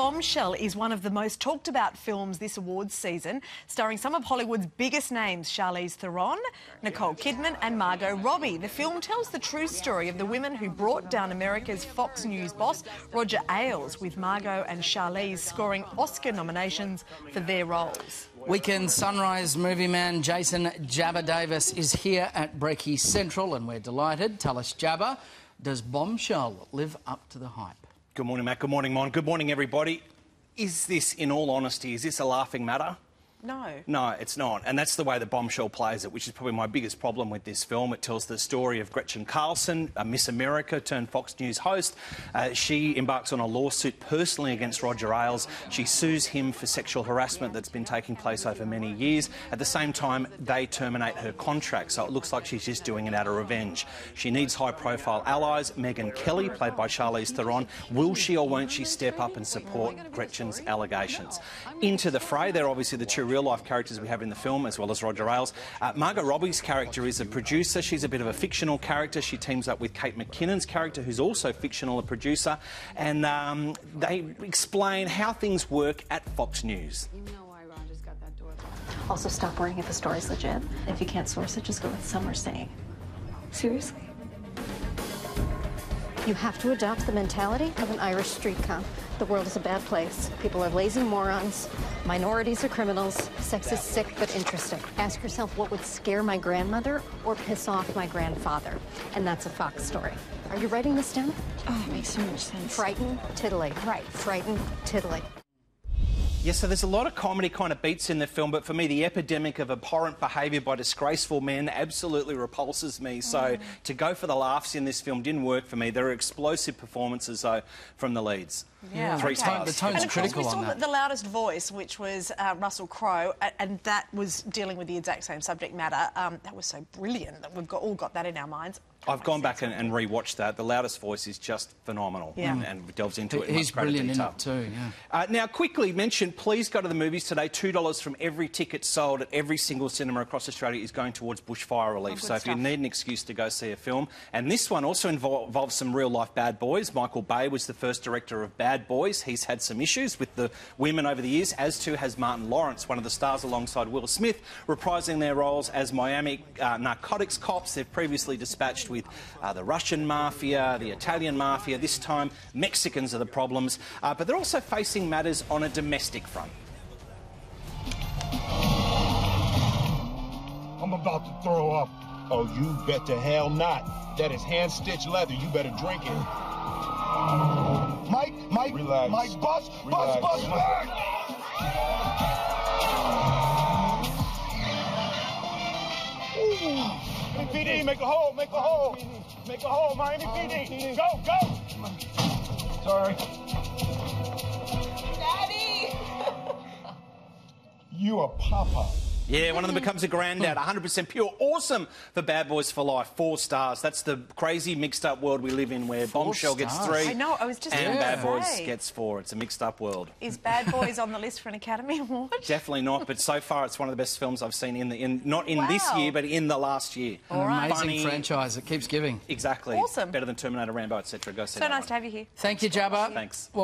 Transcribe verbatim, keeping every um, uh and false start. Bombshell is one of the most talked about films this awards season, starring some of Hollywood's biggest names, Charlize Theron, Nicole Kidman and Margot Robbie. The film tells the true story of the women who brought down America's Fox News boss, Roger Ailes, with Margot and Charlize scoring Oscar nominations for their roles. Weekend Sunrise movie man Jason Jabba Davis is here at Brekkie Central and we're delighted. Tell us, Jabba, does Bombshell live up to the hype? Good morning, Matt. Good morning, Mon. Good morning, everybody. Is this, in all honesty, is this a laughing matter? No. No, it's not. And that's the way that Bombshell plays it, which is probably my biggest problem with this film. It tells the story of Gretchen Carlson, a Miss America turned Fox News host. Uh, she embarks on a lawsuit personally against Roger Ailes. She sues him for sexual harassment that's been taking place over many years. At the same time, they terminate her contract, so it looks like she's just doing it out of revenge. She needs high-profile allies. Megyn Kelly, played by Charlize Theron. Will she or won't she step up and support Gretchen's allegations? Into the fray, they're obviously the two real-life characters we have in the film, as well as Roger Ailes. Uh, Margot Robbie's character is a producer. She's a bit of a fictional character. She teams up with Kate McKinnon's character, who's also fictional, a producer, and um, they explain how things work at Fox News. Also, stop worrying if the story's legit. If you can't source it, just go with some are saying. Seriously? You have to adopt the mentality of an Irish street cop. The world is a bad place. People are lazy morons. Minorities are criminals. Sex is sick but interesting. Ask yourself what would scare my grandmother or piss off my grandfather. And that's a Fox story. Are you writing this down? Oh, it makes so much sense. Frighten, tiddly. Right. Frighten, tiddly. Yes, so there's a lot of comedy kind of beats in the film, but for me, the epidemic of abhorrent behaviour by disgraceful men absolutely repulses me. So mm. to go for the laughs in this film didn't work for me. There are explosive performances, though, from the leads. Yeah, Three okay. stars. The tone's and of critical course we saw on that. The loudest voice, which was uh, Russell Crowe, and that was dealing with the exact same subject matter. Um, that was so brilliant that we've got, all got that in our minds. I've gone back and, and re-watched that. The Loudest Voice is just phenomenal yeah. and, and delves into it in He's much greater detail. He's brilliant in it too, yeah. Uh, now, quickly mention, please go to the movies today. two dollars from every ticket sold at every single cinema across Australia is going towards bushfire relief. Oh, so stuff. If you need an excuse to go see a film. And this one also involve, involves some real-life bad boys. Michael Bay was the first director of Bad Boys. He's had some issues with the women over the years, as too has Martin Lawrence, one of the stars alongside Will Smith, reprising their roles as Miami uh, narcotics cops. They've previously dispatched with uh, the Russian mafia, the Italian mafia. This time, Mexicans are the problems. Uh, but they're also facing matters on a domestic front. I'm about to throw up. Oh, you bet the hell not. That is hand-stitched leather. You better drink it. Mike, Mike, Relax. Mike, bus, Relax. bus, bus, back! Ooh. P D, make a hole, make a hole, make a hole, Miami P D, go, go! Sorry. Daddy! You a papa. Yeah, one of them becomes a granddad. one hundred percent pure awesome for Bad Boys for Life. Four stars. That's the crazy mixed-up world we live in where four Bombshell stars. gets three I know, I was just and yeah. Bad Boys hey. gets four. It's a mixed-up world. Is Bad Boys on the list for an Academy Award? Definitely not, but so far it's one of the best films I've seen in the... In, not in wow. this year, but in the last year. An right. amazing Funny. franchise. It keeps giving. Exactly. Awesome. Better than Terminator, Rambo, et cetera. Go see So nice one. to have you here. Thank you, Jabba. Thanks. Well,